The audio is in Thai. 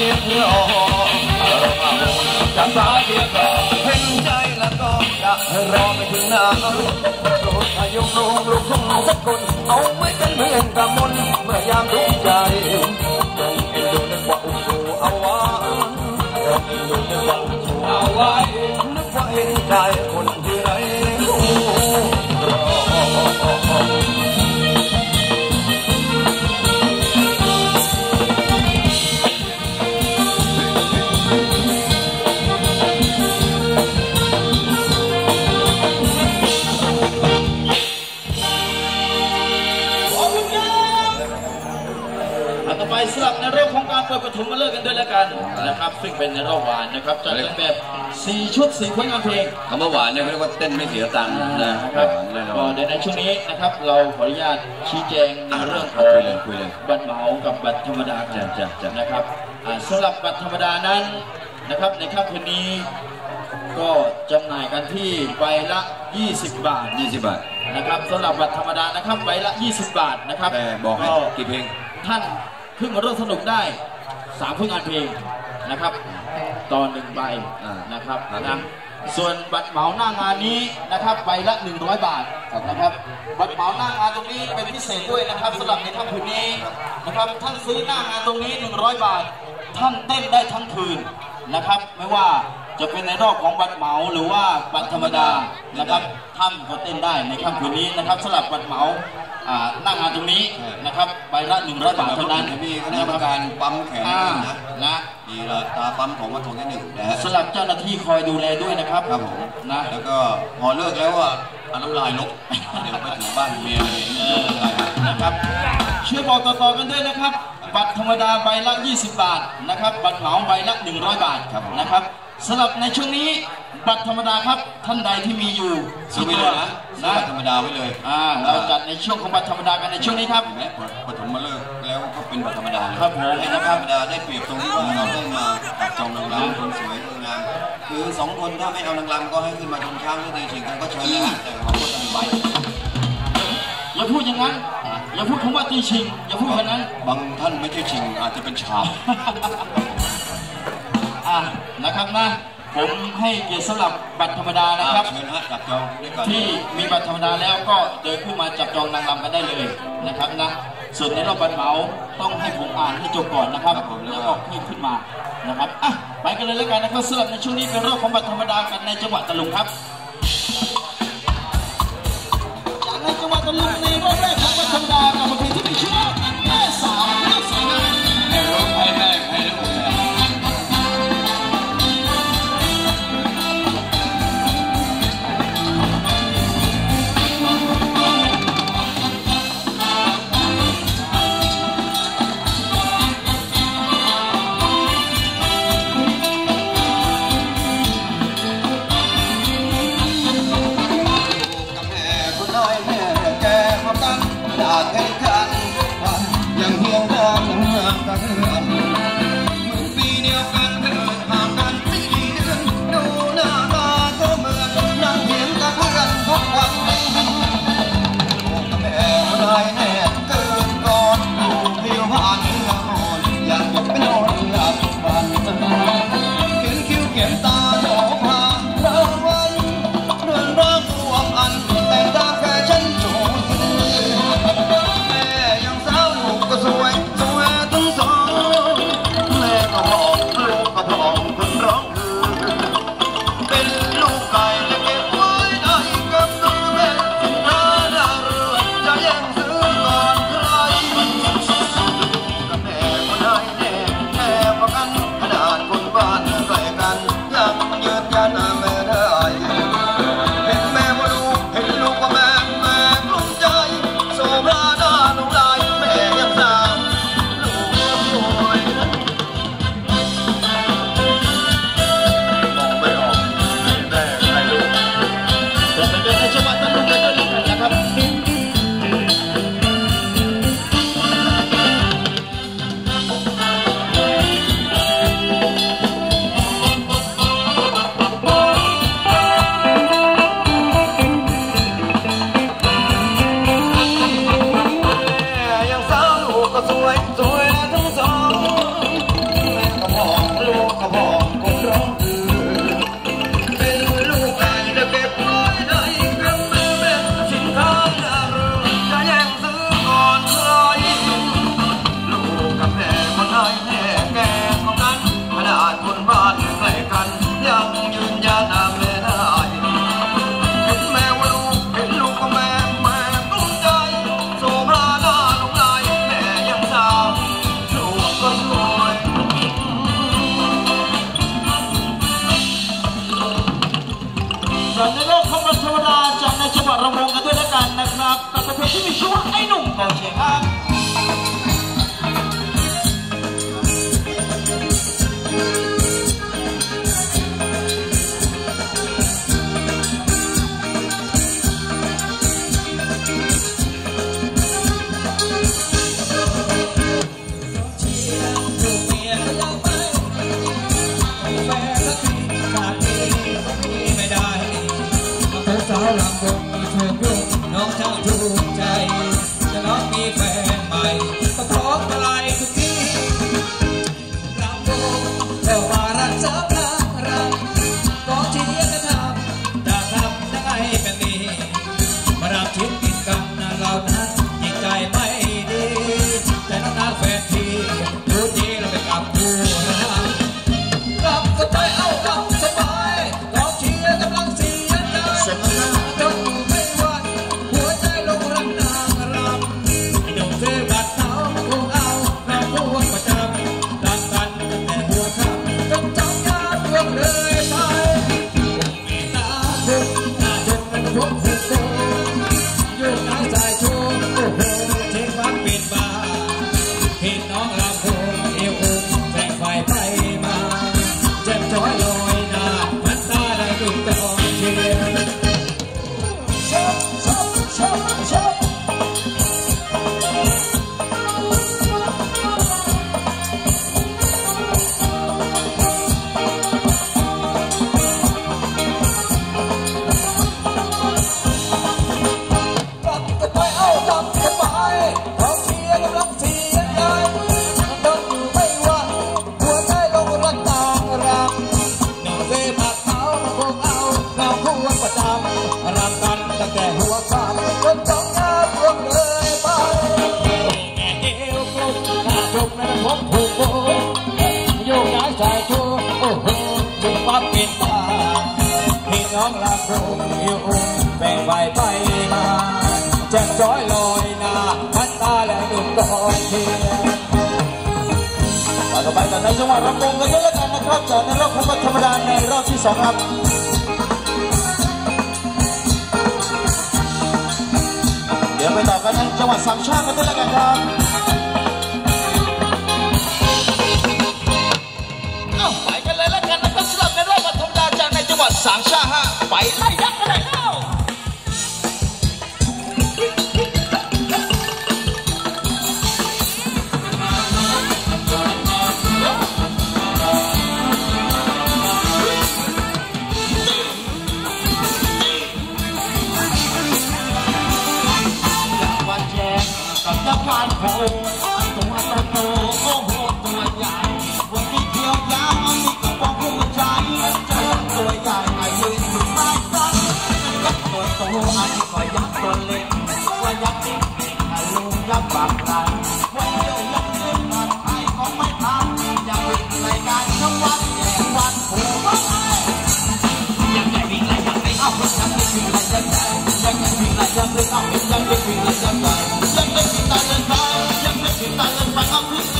ที่เพื่อจะสาเดียก็เห็นใจแล้วก็จะรอไปถึงนาลูกพยุงลูกทุ่งสักคนเอาไม่กันเหมือนกระมนเมื่อยามรุ่งใจจงเอ็นดูนึกว่าอุ้มชูเอาไว้จงเอ็นดูนึกว่าอุ้มชูเอาไว้นึกว่าเห็นใจคนที่ไรสำหรับในรอบของการเปิดปฐมฤกษ์กันด้วยแล้วกันนะครับซึ่งเป็นในรอบหวานนะครับจัดเป็นแบบ4ชุด4ผลงานเพลงคำว่าหวานเนี่ยเรียกว่าเต้นไม่เสียตังค์นะครับก็เดี๋ยวในช่วงนี้นะครับเราขออนุญาตชี้แจงในเรื่องของบัตรเหมากับบัตรธรรมดาจัดนะครับสำหรับบัตรธรรมดานั้นนะครับในค่ำคืนนี้ก็จำหน่ายกันที่ใบละ20 บาท20 บาทนะครับสำหรับบัตรธรรมดานะครับใบละ20 บาทนะครับแต่บอกให้กี่เพลงท่านขึ้นมาร่วมสนุกได้3ผลงานเพลงนะครับตอน1ใบนะครับส่วนบัตรเหมาหน้างานนี้นะครับใบละ100 บาทนะครับบัตรเหมาหน้างานตรงนี้เป็นพิเศษด้วยนะครับสำหรับในค่ำคืนนี้นะครับท่านซื้อหน้างานตรงนี้100 บาทท่านเต้นได้ทั้งคืนนะครับไม่ว่าจะเป็นในรอบของบัตรเหมาหรือว่าบัตรธรรมดานะครับท่านก็เต้นได้ในค่ำคืนนี้นะครับสำหรับบัตรเหมาหน้างานตรงนี้นะครับใบละ100 บาทเท่านั้นมีคณะกรรมการปั๊มแขนนะมีตาปั๊มของวัตถุนิดหนึ่งนะสลับเจ้าหน้าที่คอยดูแลด้วยนะครับครับผมนะแล้วก็พอเลิกแล้วว่าน้ำลายลบเดี๋ยวไปถึงบ้านเมียนะครับช่วยบอกต่อๆกันด้วยนะครับบัตรธรรมดาใบละ20 บาทนะครับบัตรเหมาใบละ100 บาทนะครับสำหรับในช่วงนี้บัตรธรรมดาครับท่านใดที่มีอยู่ซื้อไปเลยนะบัตรธรรมดาไปเลยเราจัดในช่วงของบัตรธรรมดากันในช่วงนี้ครับแม้ปฐมฤกษ์แล้วก็เป็นบัตรธรรมดาครับผมในธรรมดาได้เปรียบตรงที่ว่าเราได้มาจับจองนางรำคนสวยคนงามคือ2 คนถ้าไม่เอานางรำก็ให้ขึ้นมาชมช้างแล้วในชิงกันก็เชิญนะแต่เราก็จะมีใบอย่าพูดอย่างนั้นอย่าพูดคำว่าตีชิงอย่าพูดแบบนั้นบางท่านไม่ใช่ชิงอาจจะเป็นฉาบนะครับนะผมให้เกียรติสำหรับบัตรธรรมดานะครับที่มีบัตรธรรมดาแล้วก็เดินขึ้นมาจับจองนางรำกันได้เลยนะครับนะส่วนในรอบบัตรเหมาต้องให้ผมอ่านให้จบก่อนนะครับแล้วก็ค่อยขึ้นมานะครับไปกันเลยแล้วกันนะครับสำหรับในช่วงนี้เป็นรอบของบัตรธรรมดากันในจังหวัดตะลุงครับจากในจังหวัดตะลุงในรอบแรกของบัตรธรรมดากับบทเพลงที่มีชื่อว่าแม่สาวเลือกสวยงามในรอบแรกให้ได้听说爱弄保险啊。Yang lebih tak lebih baik, yang lebih tak lebih baik, aku.